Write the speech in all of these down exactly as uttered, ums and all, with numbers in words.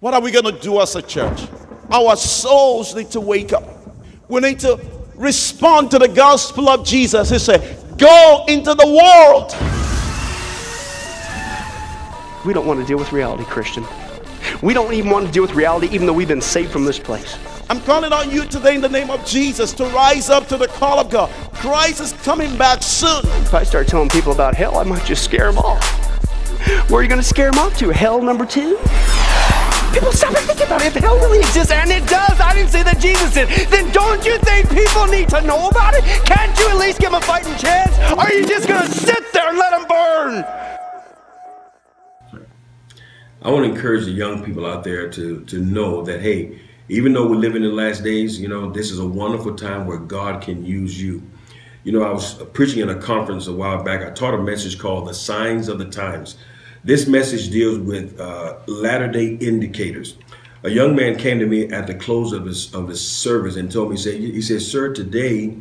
What are we going to do as a church? Our souls need to wake up. We need to respond to the gospel of Jesus. He said, go into the world. We don't want to deal with reality, Christian. We don't even want to deal with reality, even though we've been saved from this place. I'm calling on you today in the name of Jesus to rise up to the call of God. Christ is coming back soon. If I start telling people about hell, I might just scare them off. Where are you going to scare them off to? Hell number two? People stop thinking about it. If hell really exists, and it does, I didn't say that Jesus did, then don't you think people need to know about it? Can't you at least give them a fighting chance? Or are you just going to sit there and let them burn? I want to encourage the young people out there to, to know that, hey, even though we live in the last days, you know, this is a wonderful time where God can use you. You know, I was preaching in a conference a while back. I taught a message called The Signs of the Times. This message deals with uh, latter-day indicators. A young man came to me at the close of his, of his service and told me, he said, he said, sir, today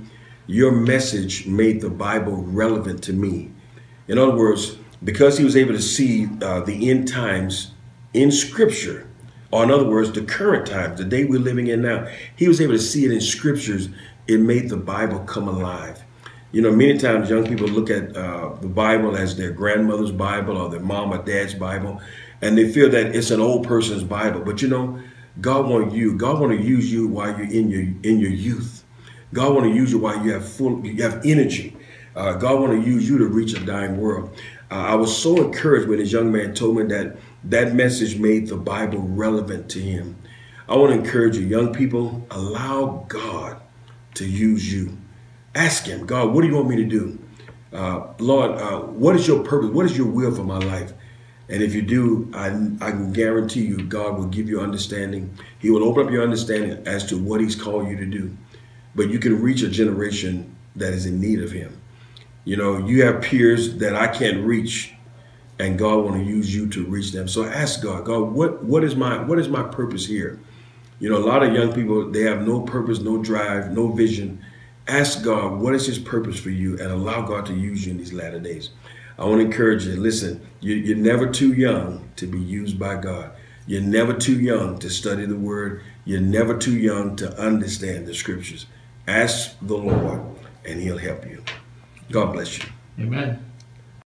your message made the Bible relevant to me. In other words, because he was able to see uh, the end times in Scripture, or in other words, the current times, the day we're living in now, he was able to see it in Scriptures. It made the Bible come alive. You know, many times young people look at uh, the Bible as their grandmother's Bible or their mom or dad's Bible, and they feel that it's an old person's Bible. But you know, God wants you. God wants to use you while you're in your in your youth. God wants to use you while you have full, you have energy. Uh, God wants to use you to reach a dying world. Uh, I was so encouraged when this young man told me that that message made the Bible relevant to him. I want to encourage you, young people, allow God to use you. Ask him, God, what do you want me to do? Uh, Lord, uh, what is your purpose? What is your will for my life? And if you do, I, I can guarantee you God will give you understanding. He will open up your understanding as to what he's called you to do. But you can reach a generation that is in need of him. You know, you have peers that I can't reach, and God want to use you to reach them. So ask God, God, what, what is my, what is my purpose here? You know, a lot of young people, they have no purpose, no drive, no vision. Ask God, what is his purpose for you, and allow God to use you in these latter days. I want to encourage you. Listen, you, you're never too young to be used by God. You're never too young to study the word. You're never too young to understand the scriptures. Ask the Lord, and he'll help you. God bless you. Amen.